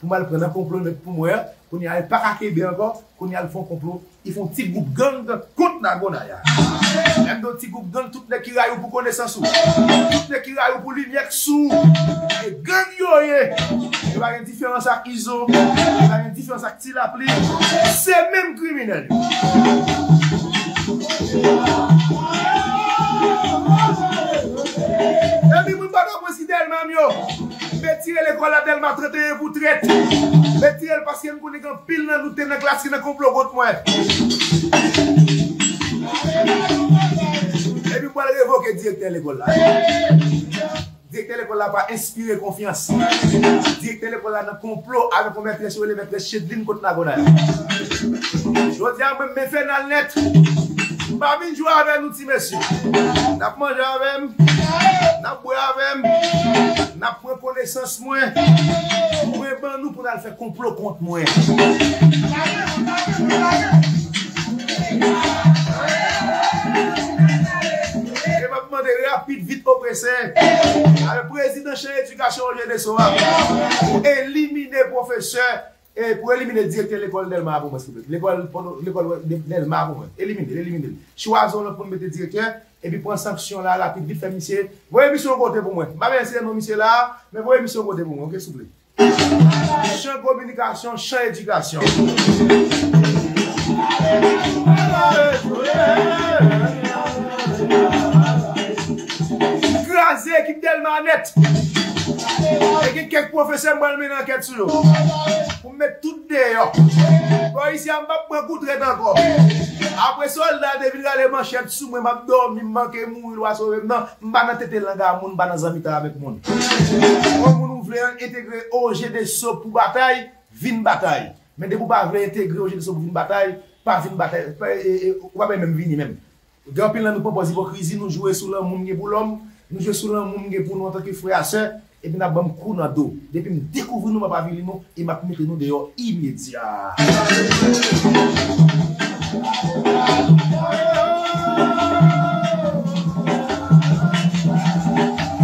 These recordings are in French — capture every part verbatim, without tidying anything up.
pour mal prendre un complot pour moi, pour n'y aller pas Kakébé encore, pour n'y aller faire un complot. Ils font un petit groupe gang contre Nagonaya. Même dans un petit groupe gang, tout le monde qui raille pour connaissance, tout le monde qui raille pour lumière sous. Et gang yoye, il y a une différence avec Iso, il y a une différence avec Tilapli. C'est même criminel. Et puis, vous ne pouvez pas préciser elle-même. Tirer l'école à Delma traité pour traite. Mais tirer le patient pour les grands pile dans nous tenir classe qui n'a complot contre moi. Et puis pour le révoquer directeur l'école là. Directeur l'école là va inspirer confiance. Directeur l'école là dans complot avec pour mettre sur les mettre Chedline contre Nagonaya. Je dis à moi me faire dans net. Pas venir jouer avec nous petit monsieur. N'a manger avec n'a boire avec n'a point connaissance moi. Moi ben nous pour aller faire complot contre moi. Je vais demander rapide vite au presseur avec président chef éducation jeune soir éliminer professeur et pour éliminer directeur l'école d'Elma pour moi s'il vous plaît. L'école l'école d'Elma pour moi. Éliminer éliminer. Choisons pour mettre directeur. Et puis, prendre sanction là, rapide, vite, faire monsieur. Vous voyez, monsieur, côté pour moi. Je vais essayer de nommer monsieur là, mais vous voyez, monsieur, côté pour moi. Ok, s'il vous plaît. Champ communication, champ éducation. Crasé, équipe tellement nette. Et quelques professeurs m'ont mené en enquête sur eux. Pour mettre tout dehors. Bon, ici, on va prendre un coup de traite encore. Après ça, là, depuis là, les manchettes sous moi, m'abdormi, manqué mou, il va sauver. Non, m'bana tete langa, moun, m'bana zamita avec moun. Quand moun voulez intégrer O G D S O pour bataille, vine bataille. Mais de vous pas voulez intégrer O G D S O pour vine bataille, pas vine bataille, ou pas même vini même. Grand pile, nous propose hypocrisie, nous jouons sous l'homme, moun, pour l'homme, nous jouons sous l'homme, moun, pour nous en tant que frère et soeur, et puis nous avons un coup dans le dos. Depuis que nous découvrons nous, pas vini nous, et m'a mis nous dehors immédiat.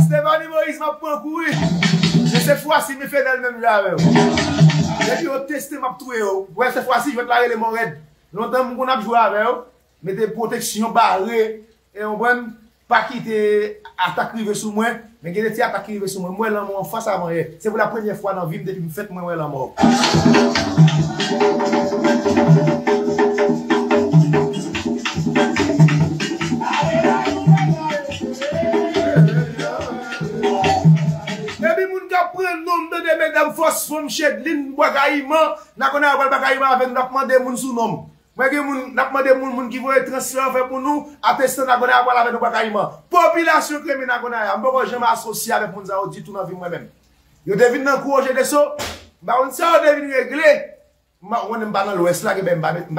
Stéphanie Moïse m'a pris un coup. Et cette fois-ci, je me fais d'elle-même là. Et puis, on teste ma trouée. Ouais, cette fois-ci, je vais clarer les morèdes. Longtemps, on a joué avec eux. Mais des protections barrées. Et on ne peut pas quitter l'attaque qui arrive sur moi. Mais il y a des attaques qui arrivent sur moi. Moi, là, en face avant. C'est pour la première fois dans la vie depuis que je fais moi, là, mort. Madame Fosse, Femme Chedline, Bagaïman, n'a qu'on a Bagaïman avec n'a pas demandé mon sous-nom. Mais que n'a pas demandé mon qui veut transférer pour nous, attestant n'a qu'on a avec Bagaïman. Population criminelle n'a qu'on a, moi je m'associe avec mon zao dit tout dans la vie moi-même. Je devine dans le cours, j'ai des sauts, bah on sait, on devine régler. On n'est pas dans l'ouest là, je ne connais pas. Même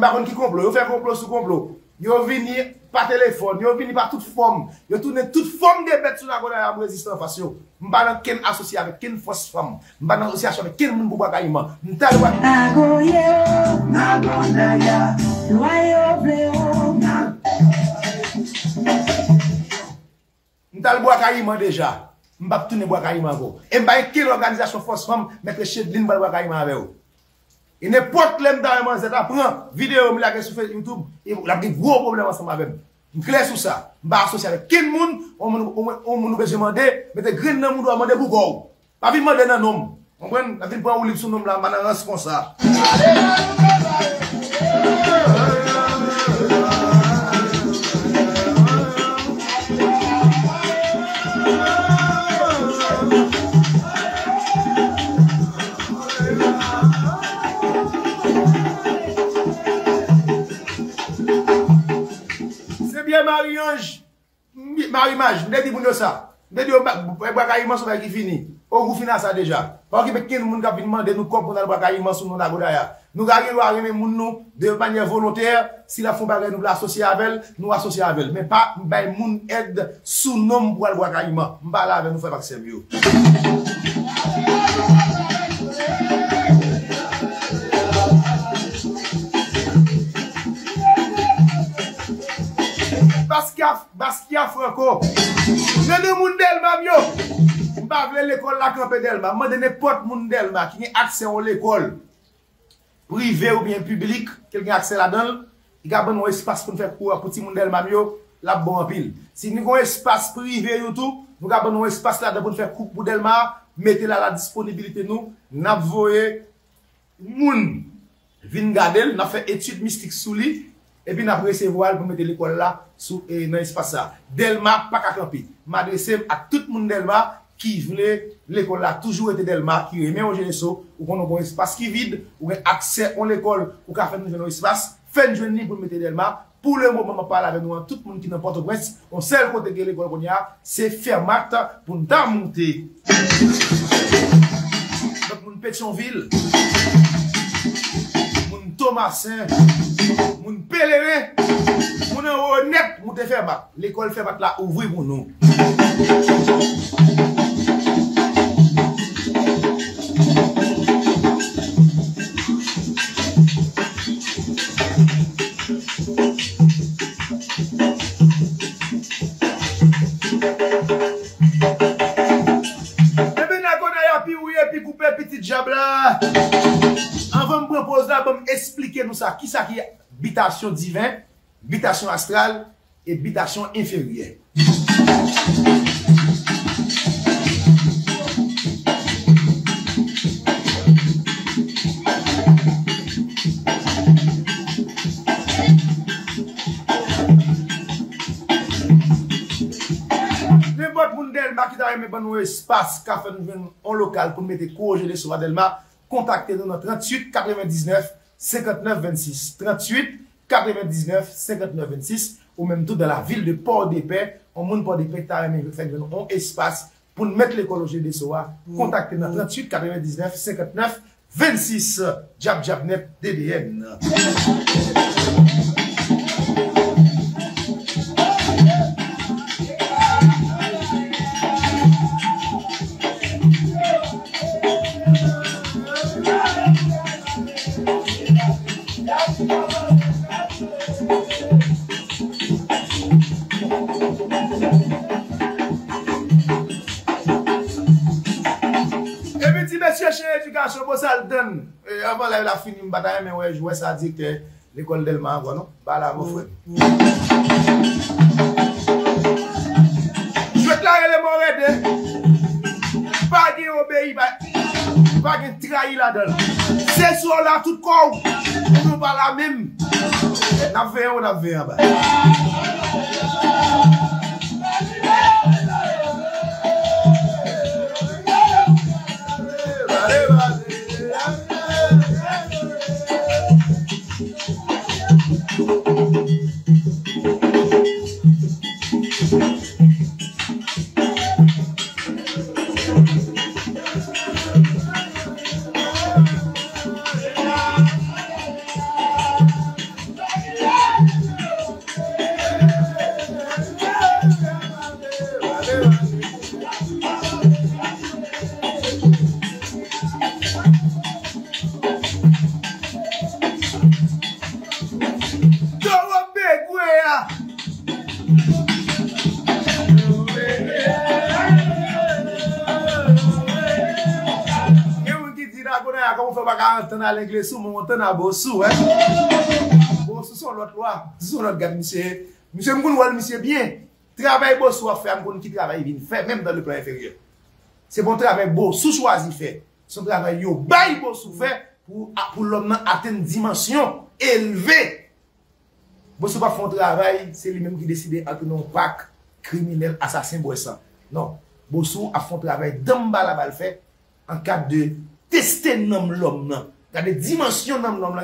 pas qui complot, je fais complot sous complot. Yo vini par téléphone, yo vini par toute forme, yo tourne toute forme de bête sur la gauche à résistance face yo. M'ba ken associé avec ken force femme, m'ba nan association avec ken moun bouba kaïman. M'ta le Nagonaya, Nagonaya, loyo bléon. M'ta le bouba kaïman déjà. M'ba tourne bouba kaïman go. Et m'ba ken organisation force femme mettre Chedline bouba kaïman avec yo. Et n'importe l'homme dans le monde, c'est apprendre vidéo, me la sur YouTube, et vous avez des gros problèmes ensemble avec moi. Je suis clair sur ça. Je suis associé avec quel monde, on me demande, mais des graines dans le monde, on me demande pourquoi. Pas de demander un homme. On prend la vie pour un livre sur le nom là, maintenant, c'est comme ça. Marie-Ange, Marie-Mange, je dis pour nous ça. Je dis que qui fini. On finit ça déjà. Parce que quelqu'un qui a demandé nous comprendre le bagaillement sur nous Nagonaya. Nous avons les gens de manière volontaire. Si la font nous l'associer avec elle, nous associer avec elle. Mais pas les gens aide sous nom pour le bagaillement. Je ne parle pas avec nous, faire pas sérieux. Baskia Franco, je ne m'en délève pas mieux. Je ne pas l'école la campé d'Elma. Je ne n'importe qui d'Elma qui a accès à l'école privée ou bien publique, quelqu'un a accès là-dedans, il y a un espace pour faire cours pour tout le monde d'Elma, la bon en pile. Si nous avons un espace privé ou tout, nous avons un espace là-dedans pour faire cours pour d'Elma, mettez-la à la disponibilité nous, nous avons moun vin garder, nous avons fait étude mystique sous lui. Et puis, nous avons recevoir pour mettre l'école là, sous l'espace là. Delma, pas qu'à camper. Je m'adresse à tout le monde Delma qui voulait l'école là. Toujours été Delma, qui remet au Généso, ou qu'on a un espace qui vide, ou un accès à l'école, ou qu'on a fait un espace. Fin de journée pour mettre Delma. Pour le moment, je parle avec nous, tout le monde qui n'importe où est, on sait le côté de l'école qu'on a, c'est faire mat pour nous monter. Donc, nous Pétionville. Thomasin, mon pèlerin, mon honnête, mon te fait battre. L'école fait battre là, ouvrir pour nous. Et bien, Nagonaya, puis oui, puis couper petit jabla. Expliquez-nous ça, qui ça qui est habitation divine, habitation astrale et habitation inférieure. N'importe qui d'Elma qui a un espace, qui a un local pour mettre cours gelé sur Delma, contactez-nous dans trente-huit quatre-vingt-dix-neuf cinquante-neuf vingt-six. trente-huit quatre-vingt-dix-neuf cinquante-neuf vingt-six. Ou même tout dans la ville de Port-de-Paix. On monte Port-de-Paix, on espace pour mettre l'école au G D S O A. Contactez dans trente-huit quatre-vingt-dix-neuf cinquante-neuf vingt-six. Jab Jab Net D D N. Avant la fin de la bataille, mais ouais, je vois ça dire que l'école d'Elma, non? Bah là, mon frère. Je déclare les morts, pas de obéir, pas de trahir là-dedans. C'est sur là, tout corps, on ne parle pas même. On a fait, on a fait, on a fait. À l'église sous mon temps à Bossou, hein? Bossou, c'est l'autre loi, c'est l'autre gars, monsieur. Monsieur Mounoua, monsieur, bien. Travail Bossou à faire, qui travaille, il vient faire, même dans le plan inférieur. C'est bon travail Bossou choisi faire. Son travail, yo, bail Bossou faire pour, pour l'homme atteindre une dimension élevée. Bossou va faire un travail, c'est lui-même qui décide entre non pack, criminel, assassin, boisson. Non. Bossou a fait un travail d'en bas la balle fait en cas de tester l'homme. Des dimensions dans l'homme.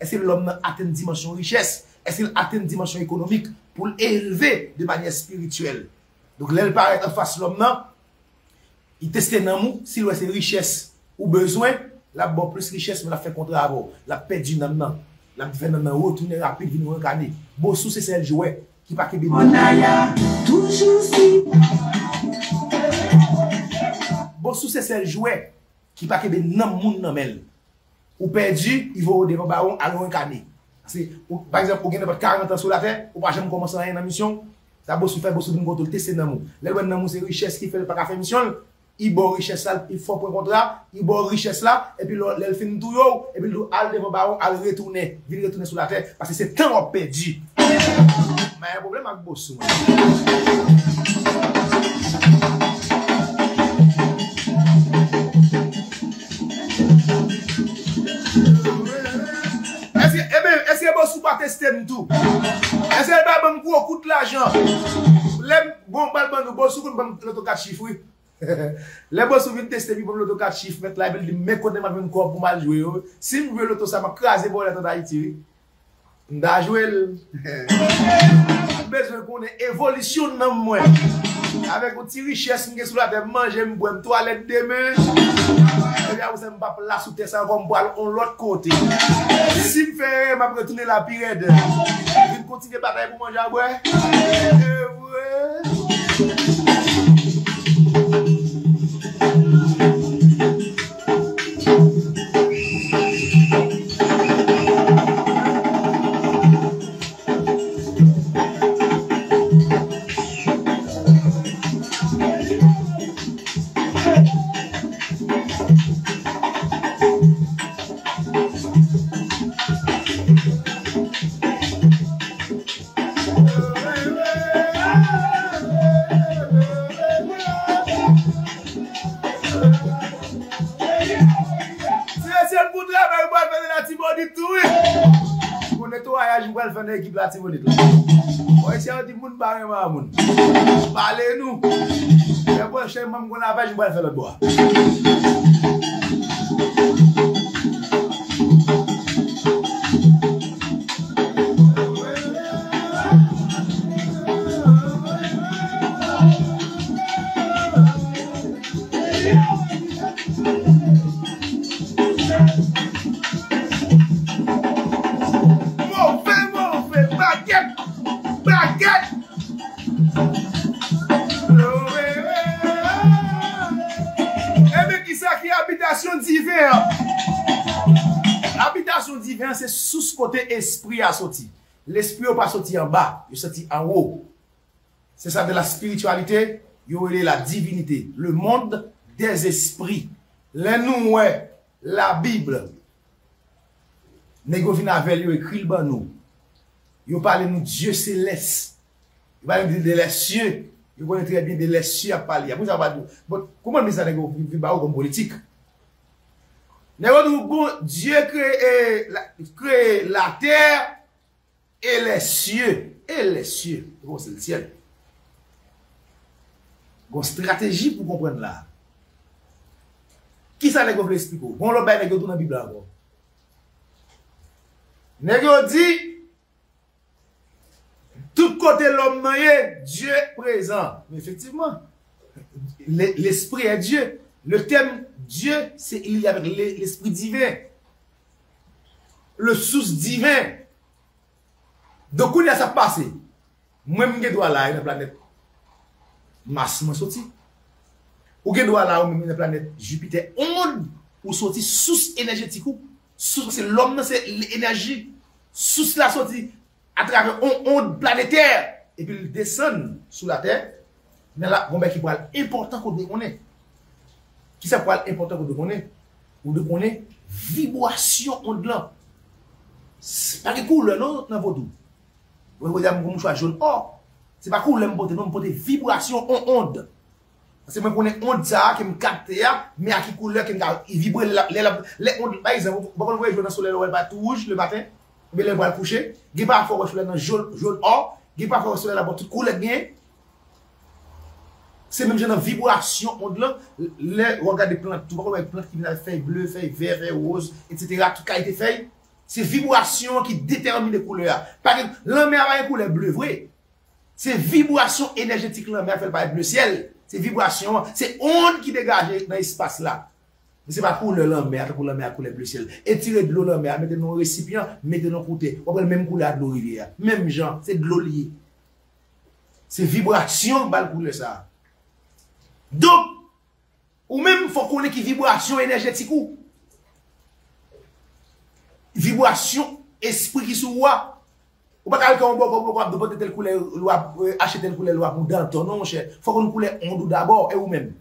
Est-ce que l'homme atteint une dimension richesse? Est-ce qu'il atteint une dimension économique pour l'élever de manière spirituelle? Donc, l'elle paraît en face de l'homme, il teste dans l'amour, si l'on a une richesse ou besoin, la bonne plus richesse, mais la fait contre à vous. La paix du nom, la fait dans l'amour, retourner rapide, venir incarner. Bon, sous c'est celle jouet qui pas que bébé. Toujours si. Bon, sous c'est celle jouet qui pas que bébé non, moun non, elle. Ou perdu, il va au devant baron à l'incarner. Par exemple, vous avez quarante ans sur la terre, ou pas jamais commencer à une mission, ça bosse faire bosse une côté, c'est l'amour. L'amour, c'est richesse qui fait le pas faire mission, il bon richesse là, il faut pour contrat, il bon richesse là, et puis elle finit tout yo, et puis le al devant baron, al retourner, il retourner sur la terre, parce que c'est temps perdu. Mais un problème avec bossou. Est-ce que bossou pas tester tout? Est-ce qu'elle va me coûter l'argent? Les bon balbans de bossou coûtent l'auto quatre chiffres. Les boss viennent tester pour l'auto quatre chiffres, mettre la belle, mais qu'on aime même quoi pour mal jouer. Si vous voulez l'auto, ça m'a crasé pour l'état d'Haïti. N'a joué le. Besoin qu'on ait évolution dans moi. Avec une petite richesse, je suis sur la tête, manger, je bois une toilette demain. Et bien, vous n'avez pas la sous terre, ça va me boire de l'autre côté. Si je fais, je vais retourner la pirade. Je vais continuer à batailler pour manger à boire. L'équipe la Timonite. Oui, c'est un petit monde barré, maman. Parlez-nous. Le prochain, maman, qu'on a fait, je vais faire le bois. C'est sous ce côté esprit à sortir. L'esprit n'est pas sorti en bas, il est sorti en haut. C'est ça de la spiritualité, il y a la divinité, le monde des esprits. Les nous, la Bible, Négovinavel, il écrit le ban nous. Il parle de Dieu céleste. Il parle de les cieux. Il connaît très bien de les cieux à parler. Comment on dit ça, Négovinavel, comme politique? Dieu crée la terre et les cieux. Et les cieux. C'est le ciel. Une stratégie pour comprendre là. Qui ça les expliquer? Bon, le bail dans la Bible encore. Négo dit, tout côté l'homme est Dieu présent. Mais effectivement, l'esprit est Dieu. Le thème Dieu, c'est il y a l'esprit divin, le source divin. Donc, où il y a ça passé? Moi, je dois là, la planète Mars, je sorti. Ou je dois là, la planète Jupiter, onde, ou sorti source énergétique. Source, c'est l'homme, c'est l'énergie. Source la sortie à travers une onde planétaire. Et puis, il descend sous la Terre. Mais là, on va qui parle important qu'on est. Qui ça pourrait être important pour nous connaître? Pour nous connaître, vibration onde là. C'est pas que couleur, non, dans votre doux. Vous voyez, je suis jaune. Oh, c'est pas couleur, je porte, non, je porte vibration en onde. Parce que moi, je connais onde ça, qui me capte, mais à qui couleur, qui me vibre les ondes. Par exemple, vous voyez, je vais dans le soleil, elle va tout rouge le matin, mais elle va le coucher. Il n'y a pas de forêt, je vais dans jaune, or. Il n'y a pas de soleil, elle va toute couleur, bien. C'est même genre de vibration, on là, les regards des plantes, tout le monde a des plantes qui viennent feuilles bleues, feuilles vertes, feuilles roses, et cetera. Tout cas, il y a des feuilles. C'est vibration qui détermine les couleurs. Par exemple, l'homme a une couleur bleue, vrai. C'est vibration énergétique, l'homme a fait par le bleu ciel. C'est vibration, c'est onde qui dégage dans l'espace là. Mais ce n'est pas pour l'homme, c'est pour l'homme à couleur bleu ciel. Et tirer de l'eau, l'homme, mettez dans un récipient, mettez dans un côté. On prend la même couleur de l'eau rivière. Même genre, c'est de l'eau liée. C'est vibration, bal couleur ça. Donc, ou même, il faut qu'on ait une vibration énergétique ou vibration esprit qui se voit. Ou pas quelqu'un qui a tel couleur, acheter tel couleur, ou dans ton nom, cher. Il faut qu'on coule en d'abord, et ou même.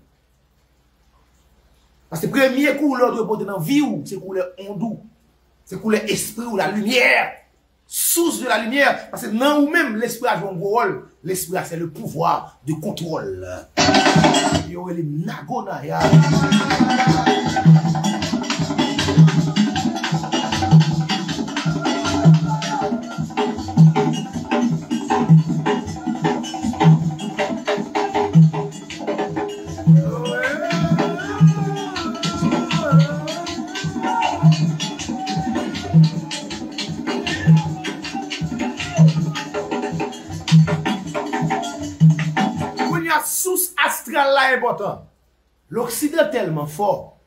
Parce que la première couleur de porter dans la vie, c'est la couleur ondou. C'est la couleur esprit ou la lumière. Source de la lumière. Parce que dans ou même, l'esprit a joué un gros rôle. L'esprit c'est le pouvoir de contrôle. Il y a les Nagonaya. L'Occident tellement fort.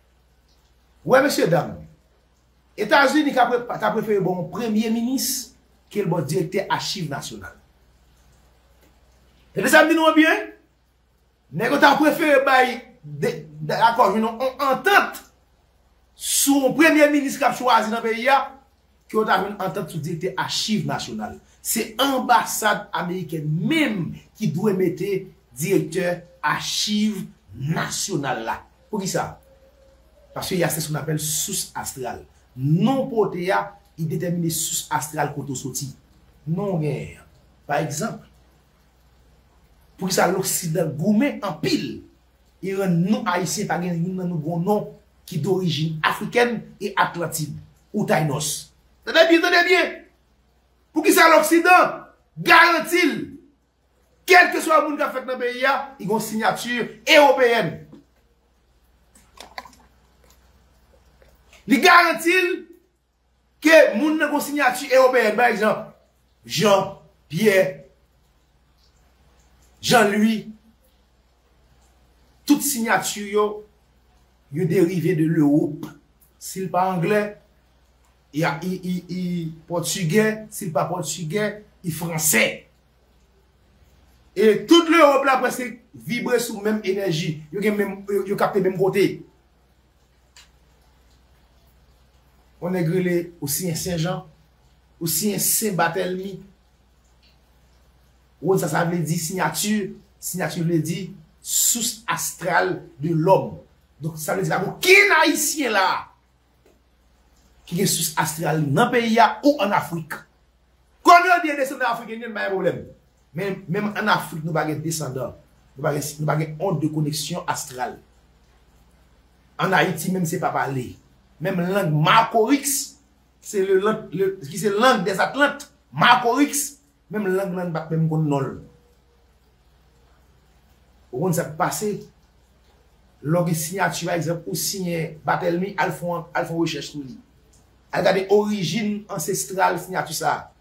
Ouais, monsieur, dame. États-Unis, t'as préféré bon premier ministre que le bon directeur archives nationales. Et les amis, nous bien. N'est-ce t'as préféré, d'accord, une entente sur premier ministre qui a choisi dans le pays, que t'as une entente sur le directeur archives nationales. C'est l'ambassade américaine même qui doit mettre directeur archives nationales là. Pour qui ça? Parce qu'il y a ce qu'on appelle source astrale. Non porté à il détermine source astrale qu'on sorti. Non rien. Par exemple, pour qui ça l'Occident gourmet en pile. Il y a nous haïtiens par exemple dans nos bon nom qui d'origine africaine et atlantide ou taïnos. Tenez bien, tenez bien. Pour qui ça l'Occident garantit quel que soit le monde qui a fait dans le pays, il y a une signature européenne. Il garantit que le monde a une signature européenne. Par exemple, Jean, Pierre, Jean-Louis, toutes signatures sont dérivées de l'Europe. S'il pas anglais, il y a portugais, s'il pas portugais, il français. Et toute l'Europe là presque vibre sous même énergie, ils même ils captent même côté. On est grillé aussi un Saint-Jean, aussi un Saint-Barthélemy. Ou ça ça veut dire signature, signature veut dire source astrale de l'homme. Donc ça veut dire qu'il y a un haïtien là qui est source astrale dans le pays ou en Afrique. Quand on est descendu en Afrique, il n'y a pas de problème. Même, même en Afrique, nous avons des descendants. Nous avons une onde de connexion astrale. En Haïti, même c'est pas parlé. Même la langue Marcorix, c'est la le, le, langue des Atlantes. Marcorix, même la langue n'a même qu'on nol. On s'est passé. L'orgue signature, par exemple, ou signé Barthélemy, Alphonse Recherche tout li. Elle regarde origine ancestrale, signature ça.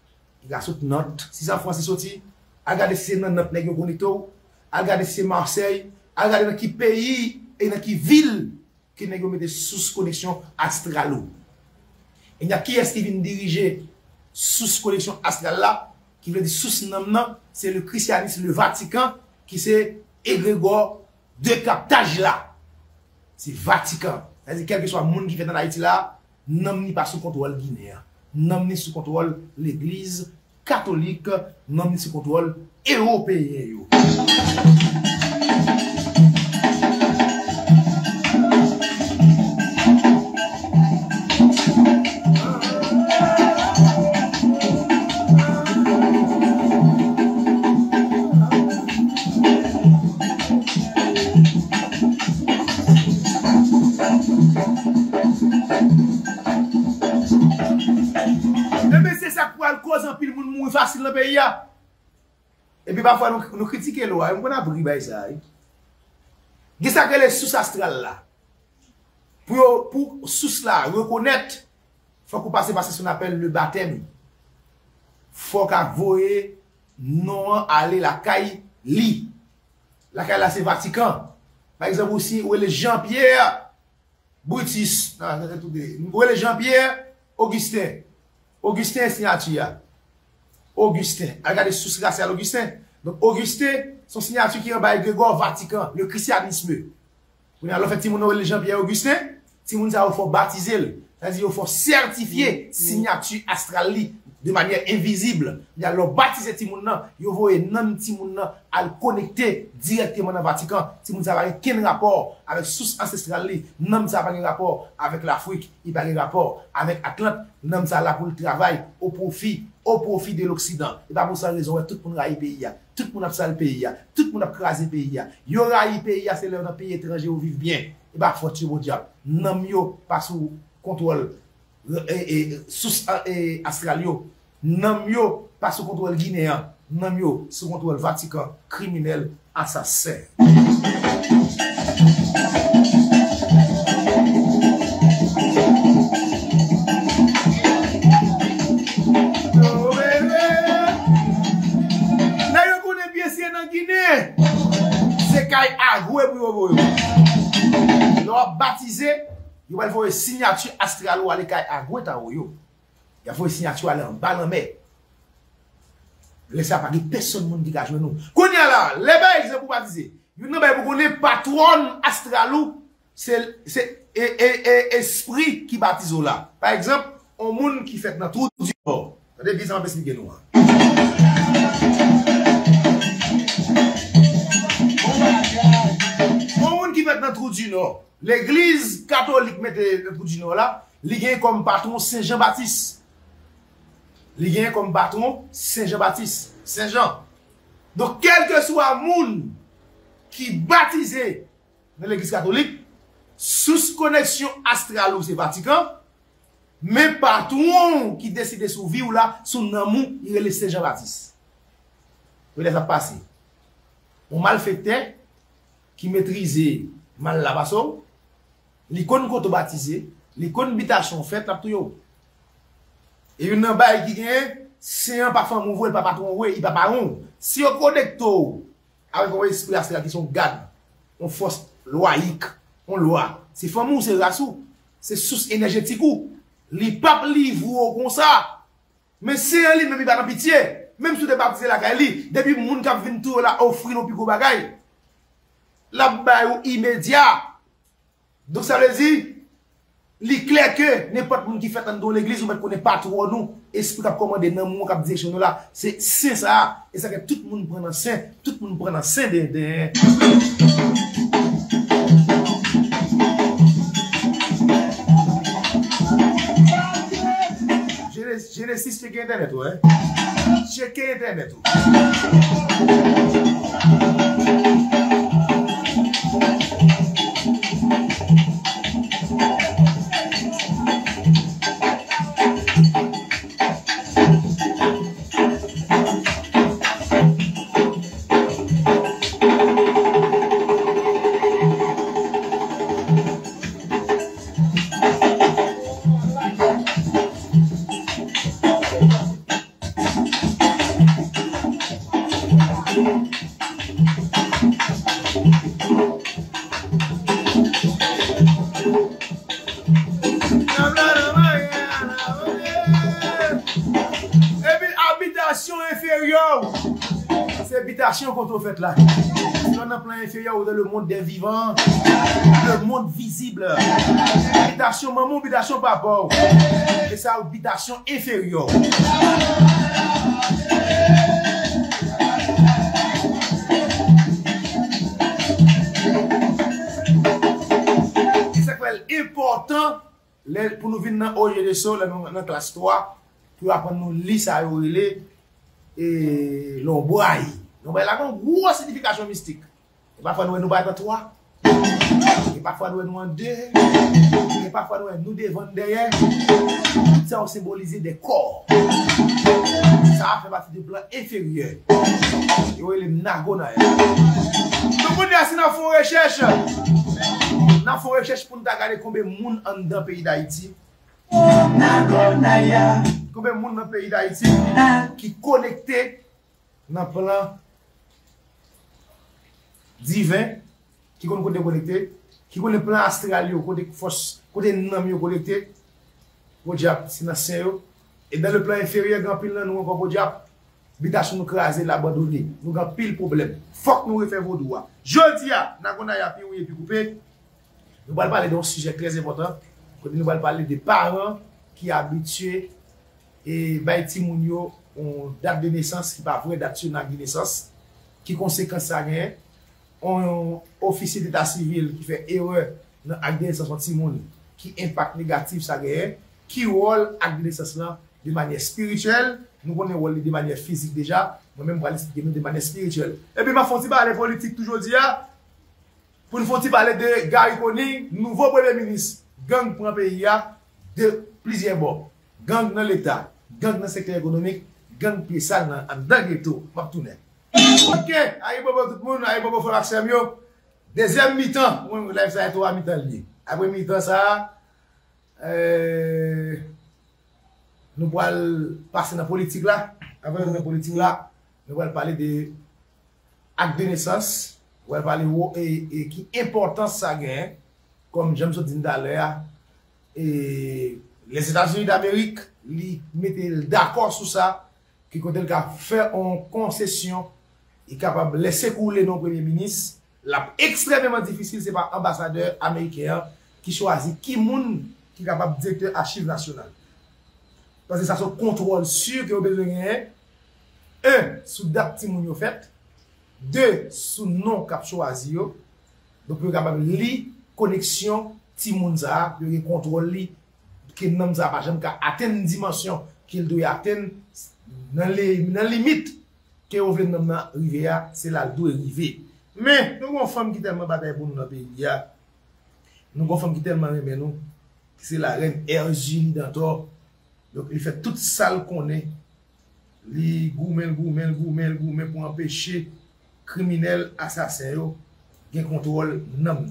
Il a sauté note. Si ça français sorti. Regardez si c'est dans notre nègre Bonito, regardez si c'est Marseille, regardez dans quel pays et dans quelle ville que les nègres mettent sous connexion astrale. Et il y a qui est-ce qui vient diriger sous connexion astrale là, qui veut dire sous nom, c'est le christianisme, le Vatican, qui c'est égrégore de captage là. C'est Vatican. C'est-à-dire quel que soit le monde qui fait dans Haïti là, nom n'est pas sous contrôle guinéen, nom n'est sous contrôle l'Église catholique, non mis sous contrôle européen. Facile dans le pays. Et puis parfois nous, nous critiquons l'eau. Nous avons pris par ça. Qu'est-ce que les sous astrales là? Pour, pour sous là, reconnaître, il faut qu'on passe par ce qu'on appelle le baptême. Il faut qu'on voie non aller la caille li. La caille là c'est Vatican. Par exemple aussi, où est le Jean-Pierre Brutus? Où est le Jean-Pierre Augustin? Augustin signature. Augustin, regardez sous grâce à Augustin. Donc Augustin, son signature qui est en bas Grégor Vatican, le christianisme. Vous avez fait Timon et Jean-Pierre Augustin, Timon a fait baptiser, c'est-à-dire il faut certifier signature astrale de manière invisible. Il y a leur baptisé Timouna, ils vont et non Timouna à le connecter directement dans le Vatican. Timouna n'a aucun rapport avec source ancestrale, non ça n'a pas de rapport avec l'Afrique, il n'a pas de rapport avec Atlante, non ça là pour le travail au profit, au profit de l'Occident. Et pas pour ça raison tout le monde a eu pays, tout le monde a sale pays, tout le monde a crasé pays. Il y aura eu pays, c'est leur pays étranger où vivent bien. Et bah faut tuer au diable. Non yo pas sous contrôle et sous Australio, non yo pas sous contrôle guinéen, non yo sous contrôle Vatican, criminel, assassin. Guinée, c'est qu'il a joué pour vous. Ils ont baptisé, ils ont fait une signature astrale à l'école à Gouetaoyo. Ils ont fait une signature en bas en mer. Laissez pas que personne ne dégage nous. Quand là, les bails sont baptisés. Ils n'ont pas de patron astral, c'est l'esprit qui baptise là. Par exemple, un monde qui fait dans tout du bord. Regardez bien ça, on va expliquer nous. Dans Trou du Nord, l'église catholique mettait le Trou du Nord là, il gagne comme patron Saint-Jean-Baptiste. Il gagne comme patron Saint-Jean-Baptiste, Saint-Jean. Donc, quel que soit monde qui baptisé dans l'église catholique, sous connexion astrale ou c'est Vatican, mais patron qui décide de survivre là, son amour, il est le Saint-Jean-Baptiste. Vous laissez passer. On malfaitait qui maîtrisait mal la basse, l'icône qu'on a baptisé, l'icône bitation faite à tout yo. Et une baille qui gagne, c'est un parfum mouvé, pas patron, il pas baron. Si on connecte avec un esprit astral qui sont garde, on force loïque, on loi. C'est fameux, c'est rassou, c'est source énergétique ou. Les papes livrent comme ça. Mais c'est un livre, même il va dans pitié. Même si on est baptisé la Gaëli, depuis que les gens qui viennent tout là, offrir nos plus gros bagailles. La baille immédiat. Donc ça veut dire, il clair que n'importe qui fait dans l'église, ou même qu'on n'est pas trop nous, esprit qui a commandé dans le monde, qui a dit que là, c'est ça. Et ça que tout le monde prend en saint, tout le monde prend en saint. Genesis, checker internet, ouais. Checker internet. Fait là. On a plein inférieur dans le monde des vivants, le monde visible. Habitation maman, habitation papa. Et ça, habitation inférieure. Et ça c'est important pour nous venir dans O G D S O, dans la classe trois, pour apprendre nous lire ça et l'emboîte. Donc, il y a une grosse signification mystique. Et parfois, nous sommes en trois. Et parfois, nous sommes en deux. Et parfois, nous sommes devant derrière. Tout ça, on symbolise des corps. Ça fait partie du plan inférieur. Et on est les Nagonaya. Tout le monde est dans la recherche. Dans la recherche pour nous regarder combien de monde dans le pays d'Haïti. Nagonaya. Combien de monde dans le pays d'Haïti qui connecté dans le plan divin qui connaît côté connecté, qui connaît le plan astral, côté force, côté nom connecté, au diable, c'est dans le et dans le plan inférieur, grand pile, nous encore au diable, bitation nous craser, l'abandonner, nous avons pile problème, faut que nous refaire vos doigts. Je dis à Nagonaya Bay, oui, et puis couper, nous allons parler d'un sujet très important, nous allons parler des parents qui habitués et Baïti Mounio on date de naissance qui pas vraie date de naissance qui conséquence à rien on officier d'état civil qui fait erreur dans acte de naissance Simon qui impact négatif ça rien qui rôle acte de naissance là de manière spirituelle nous connaissons rôle de manière physique déjà moi même de manière spirituelle et puis ma fonti parler politique toujours dire pour nous fonti parler de Gary Conning nouveau premier ministre gang prend pays de plusieurs bords gang dans l'état gang dans secteur économique gang plus sale dans le ghetto m'a tourner. OK, aïe bobo tout le monde, aïe bobo faut faire yo. Deuxième mi-temps, on live ça trois mi-temps lié. Après mi-temps ça euh nous allons passer dans la politique là, avant dans la politique là, nous allons parler de acte de naissance, nous allons parler et et qui importance ça gagne comme j'aime dit d'ailleurs et les États-Unis d'Amérique li mettent d'accord sur ça. Qui quand elle a fait en concession, est capable de laisser couler nos premiers ministres. La extrêmement difficile, c'est pas ambassadeur américain qui choisit qui moun qui est capable de directeur archives nationales. Parce que ça se contrôle sûr que vous avez besoin. Un, sous date qui moun fait. Deux, sous nom qu'a choisi. Donc vous êtes capable de li connexion qui moun ça, vous avez contrôle li qui nom ça pas jamais atteindre dimension qu'il doit atteindre. Dans la limite que vous voulez nommer Rivière, c'est la doue arrivée. Mais nous avons une femme qui tellement bataille pour nous dans le pays. Nous avons une femme qui tellement aime nous. C'est la reine Ergine d'Antor. Donc il fait toute sale qu'on est. Il goumel, goumel, goumel, goumel pour empêcher criminels, assassins, qui contrôle nom.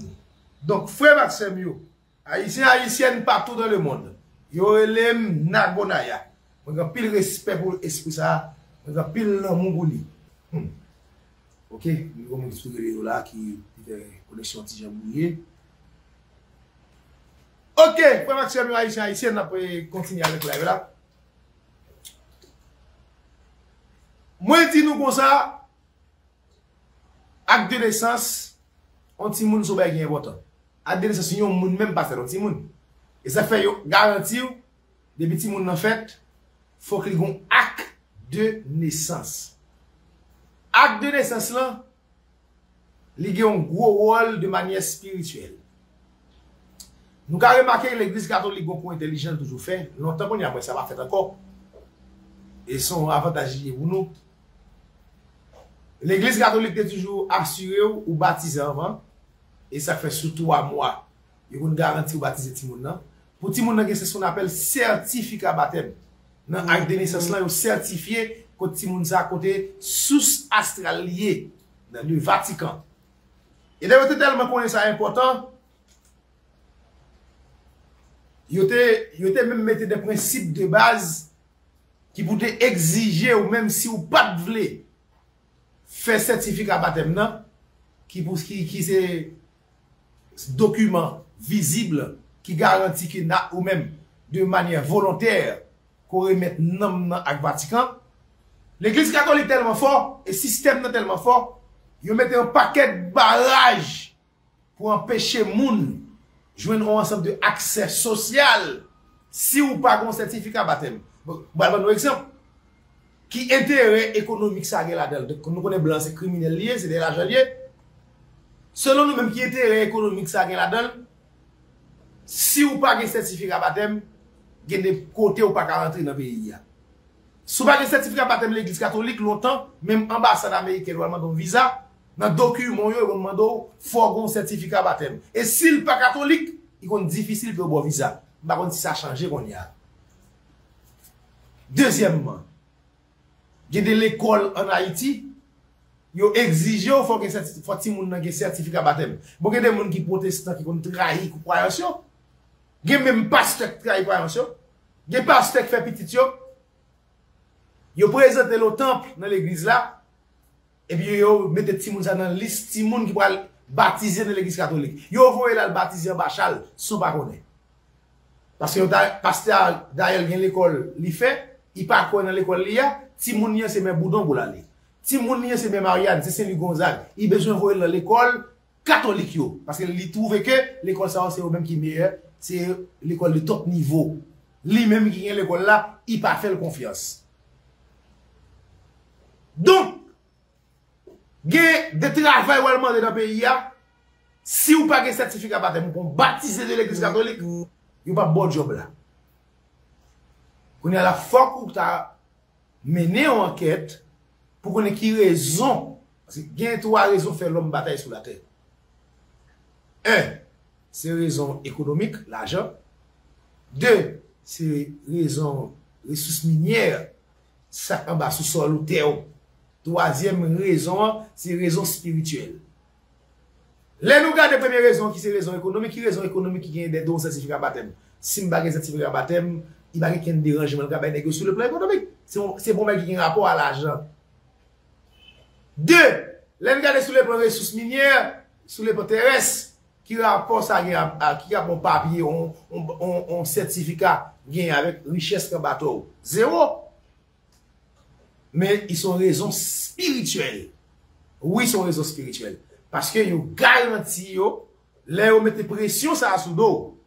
Donc frère Maxemio, haïtiens, haïtiennes partout dans le monde. Yo elem Nagonaya. On a pile respect pour l'esprit ça, on a pile l'amour pour lui. OK, nous allons expliquer là qui des connexions anti-jambouillées. OK, pour Maxime Haïtien Haïtien, on peut continuer avec live là. Moi dis nous comme ça acte de naissance on ti moun sou bagay important. Acte de naissance yon moun même pas faire on ti moun. Et ça fait yo garantir depuis ti moun nan fête faut qu'il y ait un acte de naissance. Acte de naissance là, il y a un gros rôle de manière spirituelle. Nous avons remarqué que l'église catholique est intelligente toujours fait, longtemps qu'on y a pas ça va faire encore. Et son avantage pour nous. L'église catholique est toujours assurée ou baptisée avant et ça fait surtout trois mois. Il y a une garantie ou baptiser Timoun. Pour Timoun, c'est ce qu'on appelle certificat baptême. Dans l'acte de naissance, ils ont certifié que Timounza a côté source astrale liée dans le Vatican. Et d'ailleurs, tellement qu'on est ça important, ils ont même mis des principes de base qui pouvaient exiger, ou même si vous ne pas voulez faire certificat baptême, qui c'est document visible qui garantit que ou même de manière volontaire, qu'on remette nom dans le Vatican. L'église catholique tellement fort, et le système tellement fort, ils mettent un paquet de barrages pour empêcher les gens de joindre un ensemble d'accès social si vous n'avez pas un certificat baptême. Bon, un exemple. Qui intérêt économique ça a là-dedans? Nous connaissons blanc, c'est criminel lié, c'est de l'argent lié. Selon nous-mêmes, qui intérêt économique ça a là-dedans? Si vous n'avez pas un certificat baptême, il y a des côtés ou pas rentrer dans le pays. Si vous avez un certificat baptême de l'église catholique, longtemps, même l'ambassade américaine a demandé un visa, dans le document, ils ont demandé un certificat baptême. Et s'il n'est pas catholique, il est difficile de avoir un visa. Par contre, si ça a changé, on y a. Deuxièmement, il y a des écoles en Haïti, ils ont exigé qu'il faut que les gens aient un certificat baptême. Il y a des gens qui protestent, qui ont trahi la croyance. Il y a même pasteur qui travaille pour la nation. Il y a pasteur qui fait petit yo. Yo présente le temple dans l'église là. Et puis yo mette des timoun dans la liste timoun qui va baptiser dans l'église catholique. Yo voye la baptiser en bachal sous pas connaît. Parce que pasteur d'ailleurs vient l'école, il fait, il pas connaît dans l'école il a, timoun c'est même boudon pour l'aller. Timoun c'est même Marianne, c'est Saint-Louis Gonzague. Il besoin voyer dans l'école catholique yo parce qu'il trouve que l'école ça c'est eux même qui meilleur. C'est l'école de top niveau. lui-même qui est l'école là, il pas fait confiance. Donc, il y a des travail dans le pays. Si vous n'avez pas de certificat pour baptiser de l'église catholique, vous n'avez pas de bon job là. Vous avez la force où vous avez mené une enquête pour qu'on ait qui raison. Parce qu'il y a trois raisons pour faire l'homme bataille sur la terre. Un, c'est raison économique, l'argent. Deux, c'est raison ressources minières, ça en bas sous sol ou terre. Troisième raison, c'est raison spirituelle. Les nous gardons la première raison qui c'est raison économique, qui raison économique qui gagne des dons certificats baptême. Si je bague certificat baptême, il n'y a aucun dérangement sur le plan économique. C'est pour moi qui a un rapport à l'argent. Deux, les nous gardons sur le plan ressources minières, sur le plan terrestre, qui rapporte ça, qui a un papier, un certificat, avec richesse qu'un bateau. Zéro. Mais ils sont raisons spirituelles. Oui, ils sont raisons spirituelles. Parce que vous garantissez, là, vous mettez pression ça sous dos.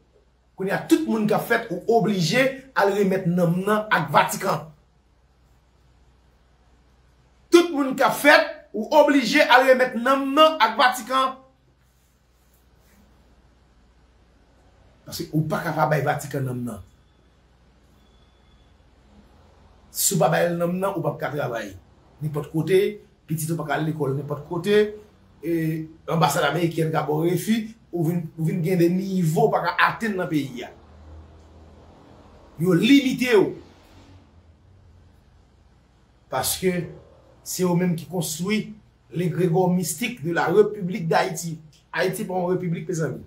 Qu'on y a tout le monde qui a fait ou obligé à le remettre dans le Vatican. Tout le monde qui a fait ou obligé à le remettre dans le Vatican. Parce que vous n'êtes pas capable de Vatican nan. Si vous n'êtes pas capable nan, vous n'êtes pas travailler. N'importe côté, petit ou pas à l'école, n'importe côté, et l'ambassade américaine qui a refusé, ou vient gagner des niveaux pour atteindre dans le pays. Vous limitez. Parce que c'est vous-même qui construisez l'égrégore mystique de la République d'Haïti. Haïti pour une république, mes amis.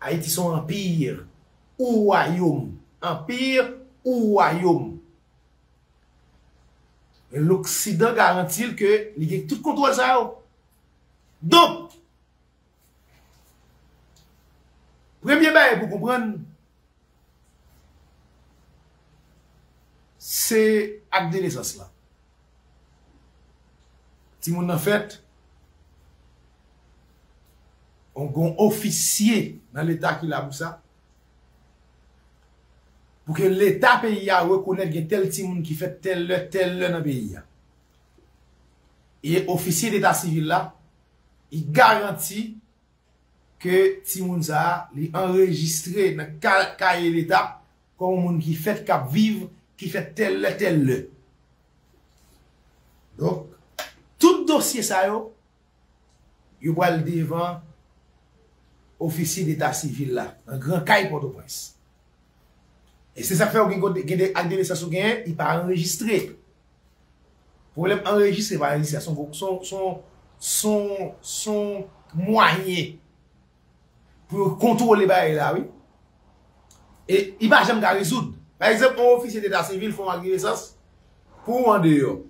Haïti son empire ou royaume. Empire ou royaume. L'Occident garantit que il y a tout contrôle ça. Donc, premier bail pour comprendre, c'est acte de naissance là. Si mon en fait, on a un officier dans l'État qui l'a pour ça. Pour que l'État pays a reconnaître tel petit monde qui fait tel, tel dans le pays. Et officier d'État civil là, il garantit que petit monde a enregistré dans le cahier de l'État comme un monde qui fait cap vivre, qui fait tel, tel. Donc, tout dossier ça, il va le devant. Officier d'état civil là, un grand caille Port-au-Prince. Et c'est ça que fait acte de naissance il n'est pas enregistré. Le problème enregistré par l'administration, son, son, son, son moyen pour contrôler les là, oui. Et il ne va jamais résoudre. Par exemple, un officier d'état civil fait acte de naissance pour en dehors.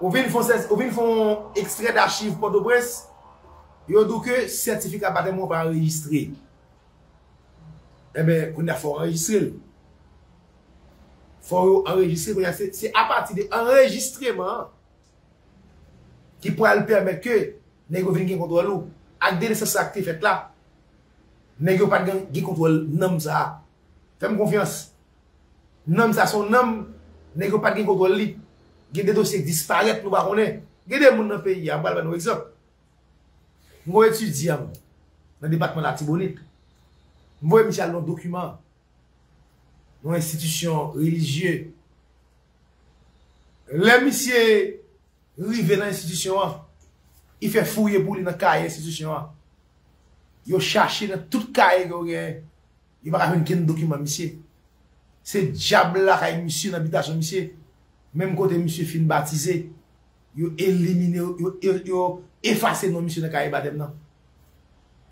Ou bien ils font extrait d'archives Port-au-Prince. Yo dit que le certificat baptême n'est pas enregistré. Eh bien, il faut enregistrer. Il faut enregistrer. C'est à partir de l'enregistrement qui pourra permettre que les gens viennent contre nous. Acte de naissance qui fait là, les gens ne peuvent pas contrôler nom ça. Fais-moi confiance. Nom ça, son nom, les gens ne peuvent pas contrôler. Il y a des dossiers qui disparaissent, nous ne pouvons pas connaître. Il y a des gens dans le pays, il y a un exemple. Moi étudiant dans le département de la Tibonite, moi Michel dans document, dans institution religieuse. Le monsieur arrivé dans l'institution, il fait fouiller pour lui dans cahier institution. Il cherche dans tout cahier qu'il il va avoir un document monsieur. C'est diable là cahier monsieur dans habitation monsieur. Même côté monsieur fin baptisé, il éliminé, il effacer nos missions dans le cahier baptême.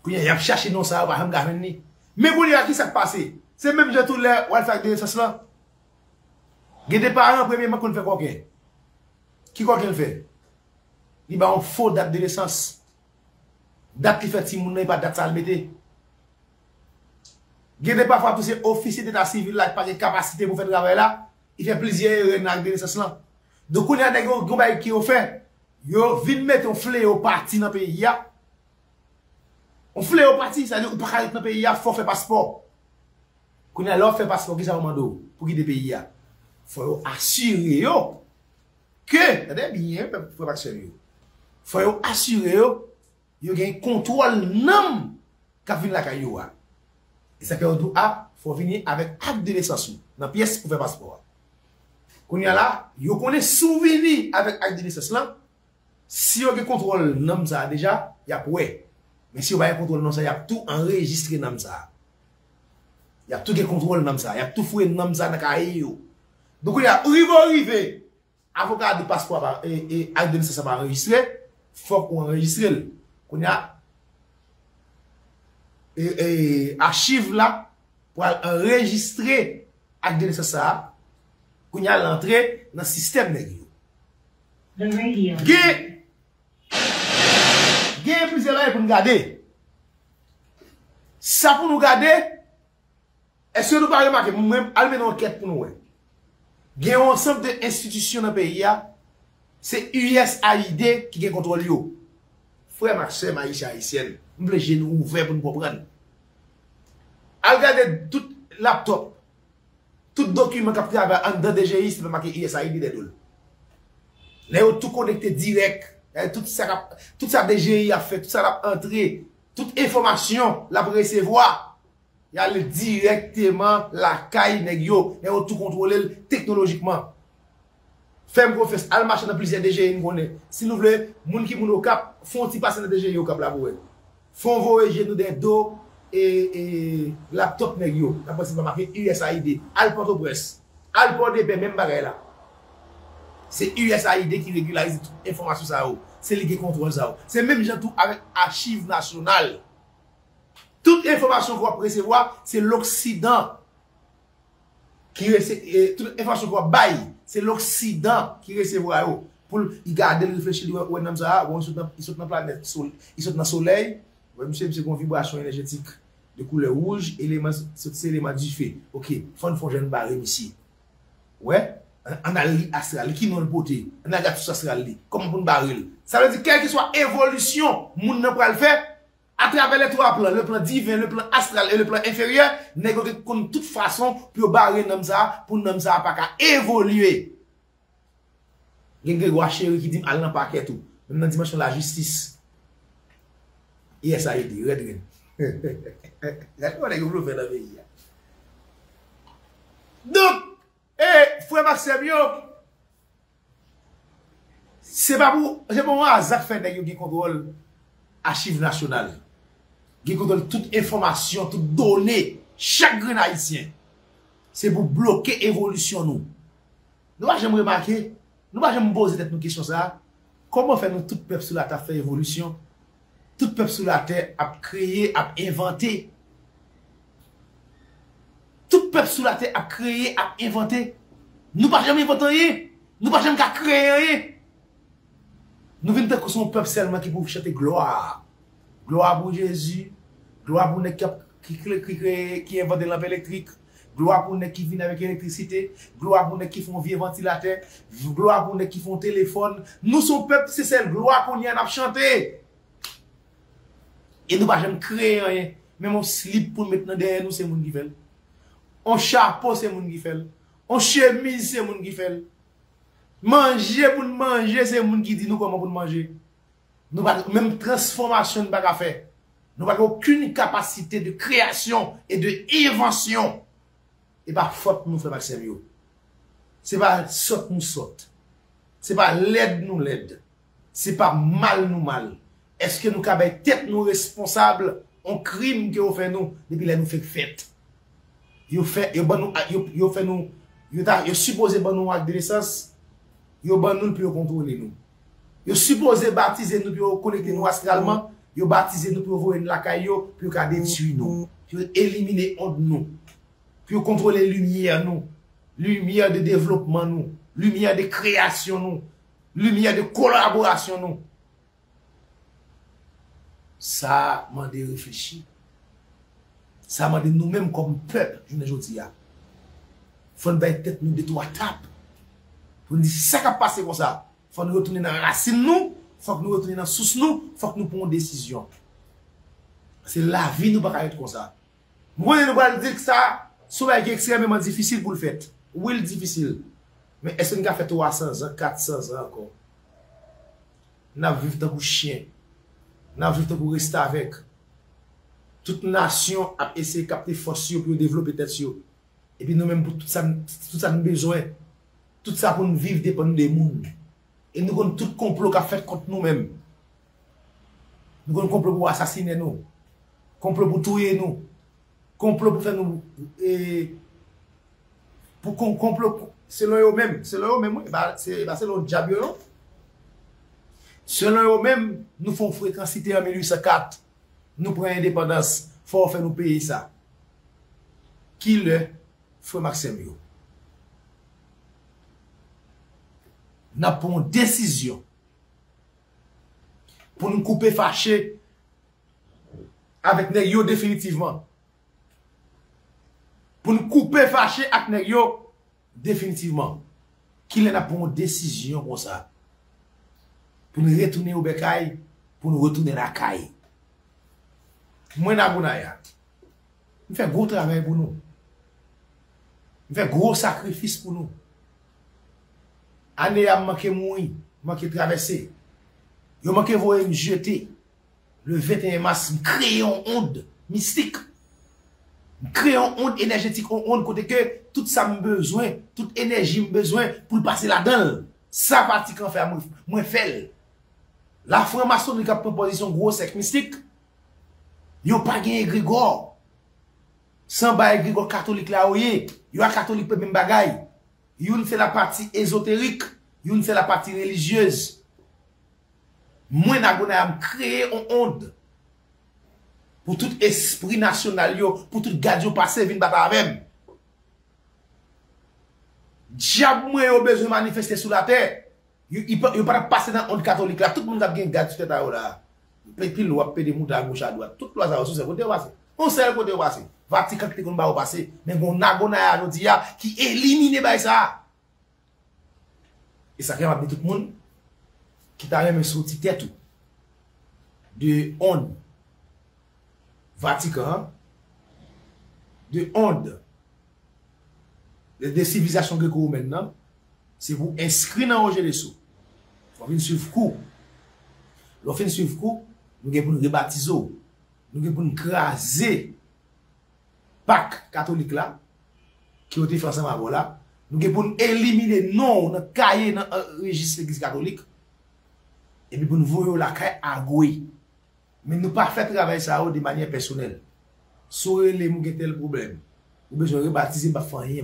Pour y a cherché non ça, va pas gagner. Mais pour y a qui ça passé? C'est même je tout là, on fait de ça là. Gè des parents premièrement qu'on fait quoi qu'elle? Qui quoi qu'elle fait? Il ba on faux date de naissance. Date qui fait ti moun pas date ça le mettre. Gè des parfois tous ces officiers d'état civil là pas de capacité pour faire travail là, il fait plusieurs actes de naissance là. Donc on y a des gros bail qui ont fait. Yo vin mettre un fléau parti dans le pays. Un fléau parti, ça veut dire qu'on ne peut pas aller dans le pays, il faut faire passeport. Quand on a fait passeport, qui a demandé pour quitter le pays, il faut assurer que, attendez bien, faut pas sérieux. Faut assurer que il y a un contrôle nom qui vient la caillou. Et ça fait on doit ah, faut venir avec acte de naissance dans pièce pour faire passeport. Quand il y a là, il connaît souvenir avec acte de naissance là. Si on a contrôle nom ça déjà, il y a pour. Mais si on a contrôle nom ça, il y a tout enregistré nom ça. Il y a tout qui contrôle dans ça, il y a tout fouet dans ça dans caillou. Donc il y a arrivé avocat de passeport et acte de naissance pas enregistré, faut qu'on enregistre le. Qu'on y a et archive là pour enregistrer acte de naissance ça. Qu'on y a l'entrée dans le système nèg yo. The radio. Gé Gé plusieurs là pour nous garder. Ça pour nous garder. Est-ce que nous parlons pas que nous-mêmes, allons mener une enquête pour nous? Il y a un ensemble d'institutions dans le pays, c'est U S A I D qui contrôle. Frère, ma soeur, ma haïtienne, haïtienne, nous sommes genoux ouverts pour nous comprendre. Regardez tout laptop, tout document qui est en dedans de D G I, c'est marqué U S A I D des dollars. Là, tout connecté direct, tout ça D G I a fait, tout ça a entré, toute information, la recevoir. Il y a le directement la caille nèg yo et on tout contrôler technologiquement. Femme confesse al marcher dans plusieurs D G I nous connaît. Si nous voulez moun ki moun au cap font ti passer dans D G I au cap la pour. Font voyager nous des dos et et laptop nèg yo. La possible marquer U S A I D al Port-au-Prince. Al Port-de-Paix même bagarre là. C'est U S A I D qui régularise toute information ça. C'est lui qui contrôle ça. C'est même gens tout avec archives nationales. Toute information qu'on va recevoir, c'est l'Occident qui recevra. Toute information qu'on va bailler, c'est l'Occident qui recevra. Pour garder le réfléchir, ils sont dans la planète, ils sont dans le soleil. Monsieur, monsieur, une vibration énergétique de couleur rouge, c'est l'élément du feu. Ok, il faut une jeune barre ici. Ouais, on a l'astral, qui nous le beauté, on a tout astral, comment pour nous barrer. Ça veut dire, quelle que soit l'évolution, nous ne pouvons pas le faire. À travers les trois plans, le plan divin, le plan astral et le plan inférieur, négocier de toute façon pour barrer Namza, pour Namza pas qu'à évoluer. Il y a un chéri qui dit aller dans le paquet tout. Même dans dimension de la justice. I S A I D, Redrin. Donc, eh, frère Maxemio, c'est pas pour, c'est pour moi, Zach fait des contrôle archives nationales. Qui contrôle toute information, toute donnée, chaque grain haïtien. C'est pour bloquer l'évolution. Nous ne pouvons pas remarquer, nous ne pouvons pas poser des questions. Comment faire nous, tout peuple sur la terre, faire évolution? Tout peuple sur la terre a créé, a inventé. Tout peuple sur la terre a créé, a inventé. Nous ne pouvons jamais inventer rien. Nous ne pouvons jamais créer rien. Nous venons de que son peuple seulement qui pour chanter gloire. Gloire pour Jésus, gloire pour les qui qui qui inventent lampe électrique, gloire pour les qui viennent avec l'électricité, gloire pour les qui font vieux ventilateur, gloire pour les qui font téléphone. Nous son peuple c'est celle gloire qu'on y en a chanté. Et nous pas jamais créer rien, même on slip pour maintenant derrière nous c'est mon qui fait. On chapeau c'est mon qui fait. On chemise c'est mon qui fait. Manger pour manger, c'est les gens qui disent nous comment pour manger. Nous n'avons même transformation de bagarre faire. Nous n'avons aucune capacité de création et de invention. Et pas faute nous faire sérieux. C'est pas saute nous saute. C'est pas l'aide nous l'aide. C'est pas mal nous mal. Est-ce que nous sommes tête nous responsables en crime que nous fait nous depuis là nous fait fête. Nous fait nous fait nous nous supposé bon nous acte de naissance. Yo ban nous pour contrôler nous. Yo supposé baptiser nous pour connecter nous astralement, yo baptiser nous pour voir la caillou pour qu'à détruire nous, pour éliminer honte nous, pour contrôler lumière nous, lumière de développement nous, lumière de création nous, lumière de collaboration nous. Ça m'a de réfléchir. Ça m'a de nous-mêmes comme peuple, je ne dis pas. Faut nous baisser tête nous de trois tapes. Pour nous dire ça qui passe comme ça, il faut nous retourner dans la racine, il faut que nous retourner dans la source, il faut que nous prenions une décision. C'est la vie, nous ne pouvons pas être comme ça. Moi, nous ne pouvons pas dire que ça, Ce qui est extrêmement difficile pour le faire. Oui, difficile. Mais est-ce qu'on a fait trois cents ans, quatre cents ans encore? Nous vivons dans le chien. Nous vivons dans le rester avec. Toute nation a essayé de capter force pour développer tête. Et puis nous-mêmes, tout ça, tout ça nous besoin. Tout ça pour nous vivre dépend des mondes. Et nous avons tout complot qu'a fait contre nous-mêmes. Nous avons complot pour assassiner nous. Complot pour tuer nous. Complot pour faire nous. Et pour complot selon eux-mêmes. Selon eux-mêmes, c'est le diable. Selon eux-mêmes, nous faisons fréquencité en mille huit cent quatre. Nous prenons l'indépendance. Il faut faire nous payer ça. Qui le frère Maxime yo? Nous avons une décision pour nous couper fâchés avec Negio définitivement. Pour nous couper fâchés avec Negio définitivement. Qu'il en a pour une décision comme ça. Pour nous retourner au Bekaï, pour nous retourner à la caille. Moi, Nagonaya, nous faisons un gros travail pour nous. Nous faisons un gros sacrifice pour nous. Année a manqué mourir, manqué traverser. Yo manqué voyer me jeter. Le vingt et un mars, nous créons une onde mystique. Nous créons une onde énergétique, une onde côté que tout ça me besoin, toute énergie me besoin pour passer là-dedans. Ça parti quand fait moi fait. La franc-maçonnerie qui a pris position gros sec mystique. Yo pas gagné Grégor. Sans bail Grégor catholique là oyé, yo a catholique même bagaille. Youn fait la partie ésotérique, youn fait la partie religieuse. Moi, Nagonaya me créer une onde pour tout esprit national, yo, pour tout gadio passé, vin bata même. Diable, moi, yo besoin manifester sur la terre. Il peut pas passer dans l'onde catholique là. Tout le monde a bien gardé sur la terre là. Petit loi, pédé mouton à gauche à droite. Tout le monde a reçu, c'est côté passé. On sait le côté passé. Vatican qui va passer, mais on a Nagonaya qui élimine ça. Et ça vient avec tout le monde qui t'a même sorti tête de onde Vatican, de onde des civilisations gréco-romaines maintenant. C'est vous inscrire dans Roger Lessou. On vient suivre coup. On vient suivre coup, nous devons nous rebaptiser, nous devons nous craser. Pâques catholique là, qui ont été fait ensemble avant là, nous devons éliminer non, dans le cahier, dans le registre de l'église catholique, et puis pour nous voir la cahier à gouer. Mais nous ne pas faire travailler ça de manière personnelle. Soyez les gens qui ont tel problème, vous besoin de rebaptiser, pas faire rien.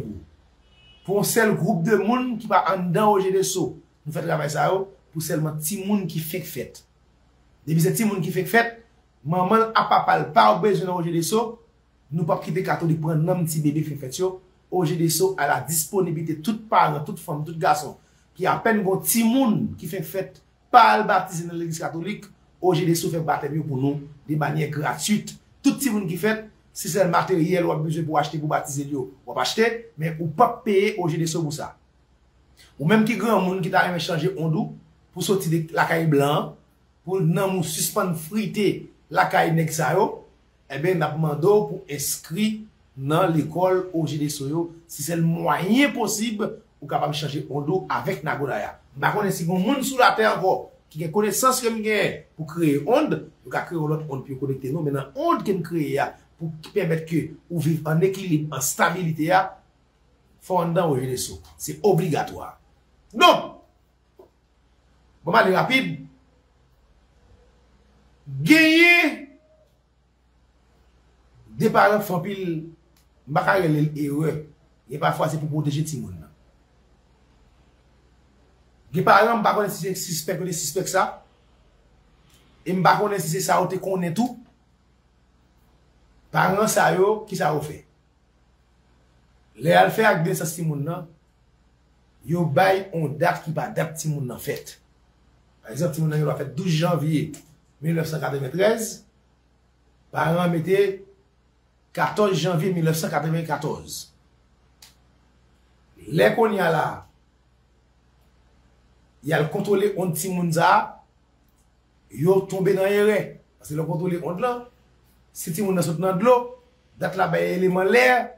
Pour un seul groupe de monde qui va en dedans au G D S, nous faisons travailler ça pour seulement petit monde qui fait fête. Depuis ce petit monde qui fait fête, maman et papa pas besoin de G D S. Nous pas quitter catholique pour un petit bébé fait fait yo O G D S O à la disponibilité toute parent, toute femme, toute garçon qui à peine bon petit monde qui fait fête pas le baptiser dans l'église catholique O G D S O fait baptême pour nous de manière gratuite tout petit monde qui fait si c'est le matériel ou a besoin pour acheter pour baptiser yo ou pas acheter mais ou pas payer O G D S O pour ça ou même qui grand monde qui t'a même changer ondou pour sortir de la caille blanc pour nan suspendre friter la caille nèg ça yo. Eh bien, nous avons demandé pour inscrire dans l'école O G D S O. Si c'est le moyen possible, vous pouvez changer d'onde avec Nagonaya. Nagonaya, si vous avez un monde sur la terre encore, qui a connaissance que vous avez pour créer une onde, vous avez créé une autre onde pour connecter nous. Mais dans l'onde que vous créez, pour permettre que vous vivez en équilibre, en stabilité, il faut dans O G D S O. C'est obligatoire. Donc, bon, allez rapide. Gagner. Des parents font pile, bacarel et heureux. Et parfois, c'est pour protéger tout le monde. Des parents, par contre, si c'est suspect ou suspect ça, et par contre, si c'est ça, on te connaît tout. Parents, ça, yo, qui ça, on fait. Les alphés avec des sens, tout le monde, yo, bail, on date qui va adapter tout le monde en fait. Par exemple, tout le monde, yo, va faire douze janvier mille neuf cent quatre-vingt-treize. Parents mettaient quatorze janvier mille neuf cent quatre-vingt-quatorze. Les konya là, y a le contrôlé on ti mounza, yo tombé dans erreur parce que le contrôlé on là, si ti moun nan saute dans de l'eau, date là ba élément l'air,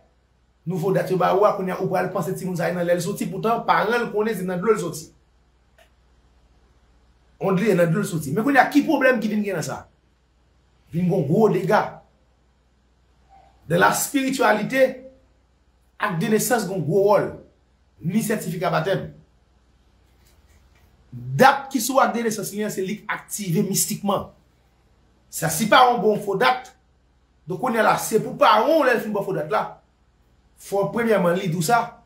nouveau date ba wa qu'on a ou pral penser ti moun sa nan lèl sorti pourtant parents le connaissent dans de l'eau sorti. On dit dans de l'eau sorti mais qu'on a qui problème qui vient gen dans ça. Vinn gon gros dégâts. De la spiritualité acte de naissance gon gros rôle ni certificat baptême. Date qui soit acte de naissance lien c'est li activé mystiquement. Ça si pas un bon faux date. Donc on est là c'est pour parents lèl fin bon faux date là. Faut premièrement lire tout ça.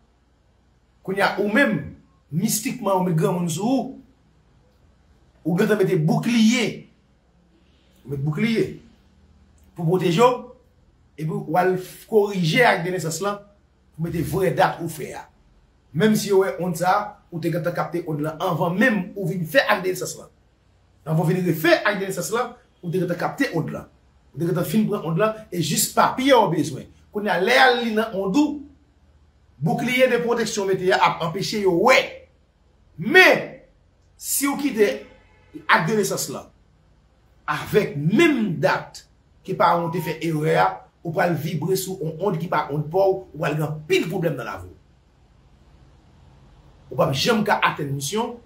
Qu'on y a ou même mystiquement ou même grand monde sous ou grand mettre bouclier. Mettre bouclier pour protéger et pour corriger avec des naissances là pour mettre vraie date ou faire. Même si on honte ça ou t'es capable capter on là avant même ou venir faire avec des naissances là. Avant venir faire avec des naissances là ou t'es capable capter on là. Ou t'es capable fin prendre on là et juste papier au besoin. Qu'on a l'air li nan ondou bouclier de protection météo a empêché yo ouais mais si vous quittez acte de naissance là avec même date qui pas ont fait erreur ou pas vibrer sous on onde qui pas onde pour ou pas grand pile problème dans la vie ou pas jamais ka atteindre mission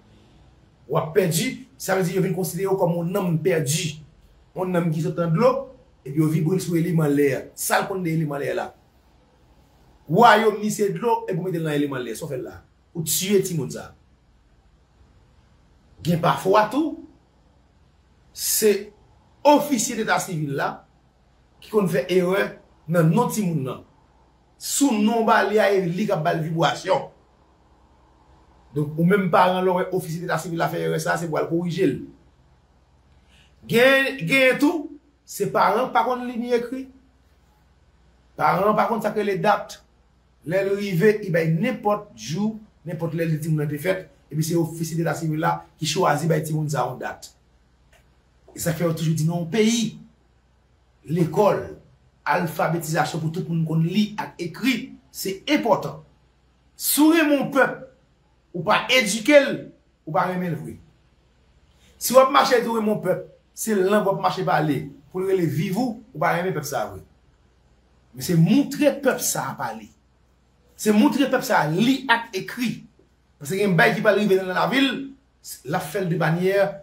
ou a perdu ça veut dire vous considérer comme un homme perdu un homme qui s'entend de l'eau et puis on vibre sur l'élément l'air. Ça, le compte de l'élément l'air là. Ou on mis de l'eau et vous mettez dans l'élément l'air. Ça fait là. Ou tuer Timonza. Bien parfois tout, c'est officier d'état civil là qui qu'on fait erreur dans non Timon là. Sous non balé à li ka bal vibration. Donc ou même parent l'aurait officier d'état civil là fait erreur ça c'est pour le corriger. Gain gain tout ses parents par contre li ni écrit parents par contre ça que les dates les arrivées il ben n'importe jour n'importe les dit mon fête et puis c'est officier de la civile là qui choisit ben timoun ça en date et ça fait toujours dit non pays l'école alphabétisation pour tout le monde qu'on lit et écrit c'est important sourire mon peuple ou pas éduquer ou pas aimer le vrai si vous marchez sourire mon peuple c'est l'un qui marcher par aller pour le vivre ou pas aimer peuple ça oui. Mais c'est montrer peuple ça à parler. C'est montrer peuple ça li acte écrit. Parce qu'il y a un bail qui va arriver dans la ville, la fait de manière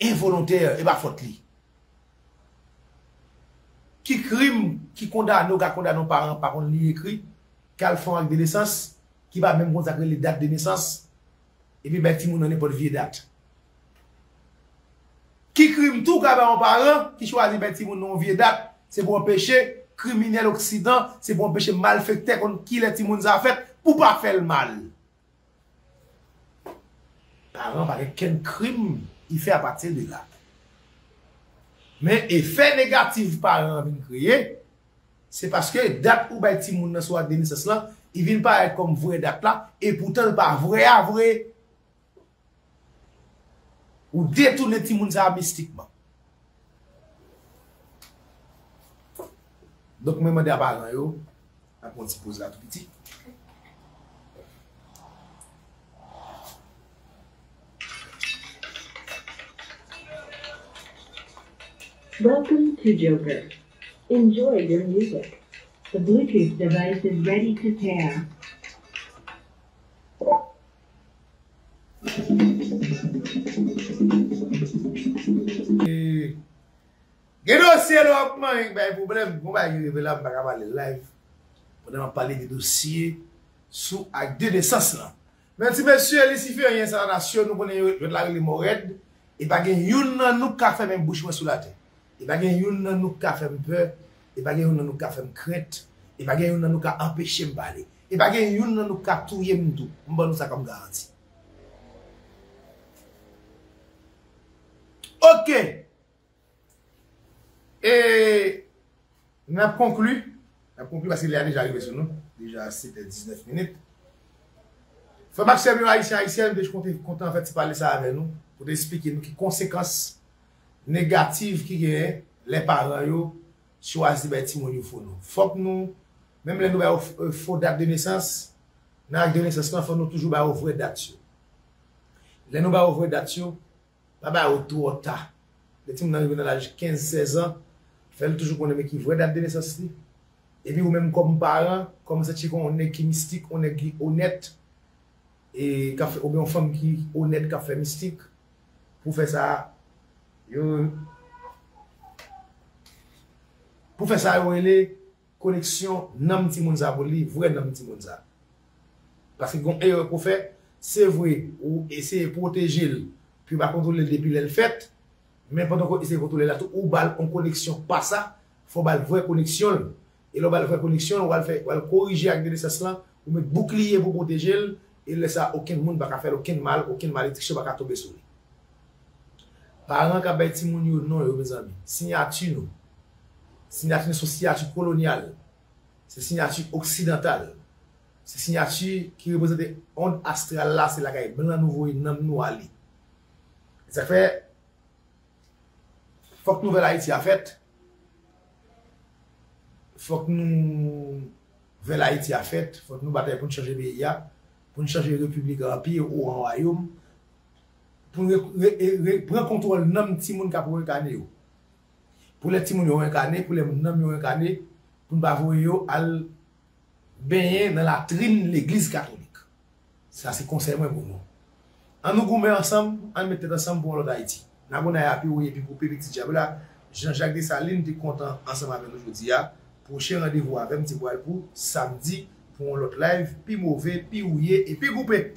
involontaire et pas faute li. Qui crime qui condamne ou qui condamne nos parents par contre li écrit, qu'elle font avec des naissances, qui va même consacrer les dates de naissance et puis ben timoun n'importe vieille date. Qui crime tout quand on parent qui choisit ben timoun non vieille date c'est pour empêcher criminel occident c'est pour empêcher malfaiteur qu'on qui les timoun ça fait pour pas faire le mal parent parce quel crime il fait à partir de là mais effet négatif parent vient créer c'est parce que date ou ben timoun nan soit de naissance là il vient pas être comme vraie date là et pourtant pas vrai à vrai ou détourner Timounza mystiquement. Donc, je me demande à parler, après on se pose là tout petit. Welcome to Joker. Enjoy your music. The Bluetooth device is ready to pair. Dossier problème, on va parler live. On va parler des dossiers sous acte de naissance. Merci, messieurs, les citoyens de la nation, nous connaissons la rue Morède. Et pas yon nan nou ka fè même bouche sous la tête. Et pas yon nan nou ka fè peur. Et pas yon nan nou ka fè crainte. Et pas yon nan nou ka empêcher me parler. Et pas yon nan nou ka touye me tout. On va nous ça comme garantie. OK. Et nous avons conclu, nous avons conclu parce qu'il est déjà arrivé sur nous, déjà sept à dix-neuf minutes. Femme Haïtien, Haïtien, Haïtien, je suis content en fait de parler ça avec nous, pour expliquer nous les conséquences négatives qui ont les parents choisissent les petits moyens pour nous. Faut que nous, même les nouvelles fausses dates de naissance, dans l'acte de naissance, il faut nous toujours avoir une vraie date. Les nouvelles vraies dates, pas avoir tout au tas. Les petits moyens arrivent dans l'âge quinze seize ans. Fais toujours qu'on aime qui vraie date de naissance. Et puis, vous-même, comme parents, comme ça, on est qui mystique, on est qui honnête, et ou bien une femme qui honnête, qui fait mystique, pour faire ça, yo, pour faire ça, vous avez connexion, nam ti moun sa pour li, vrai nam ti moun sa. Parce que quand erreur qu'on fait, c'est vrai, ou essayer de protéger, puis va contrôler depuis le fait, mais pendant qu'on essaie de contrôler là tout, ou bal en connexion, pas ça, faut bal vraie connexion. Et là, on va le faire connexion, on va le faire, on va le corriger avec des assassins, on met bouclier pour protéger, et laisse aucun monde va faire aucun mal, aucun malédiction va tomber sur lui. Parents qui ont dit non, mes amis, signature, signature, c'est signature coloniale, c'est signature occidentale, c'est signature qui représente onde astrale là, c'est la caille blanc nouveau et non noir. Ça fait, faut que nouvelle Haïti a fait. Faut que nous vers l'Haïti à fait, faut que nous bataillons pour changer le pays, pour nous changer la République en Empire ou en Royaume, pour prendre contrôle de nos petits gens qui ont incarné. Pour les petits gens qui ont incarné, pour les gens qui ont incarné, pour nous aller baigner dans la trine de l'Église catholique. Ça, c'est conseil pour nous. En nous mettant ensemble, on mettait ensemble pour l'autre Haïti. Nagonaya Bay, pour Petit Diabla, Jean-Jacques Dessaline était content ensemble avec nous aujourd'hui. Prochain rendez-vous avec M. Boalpou samedi pour l'autre live, puis mauvais, puis ouillé et puis coupé.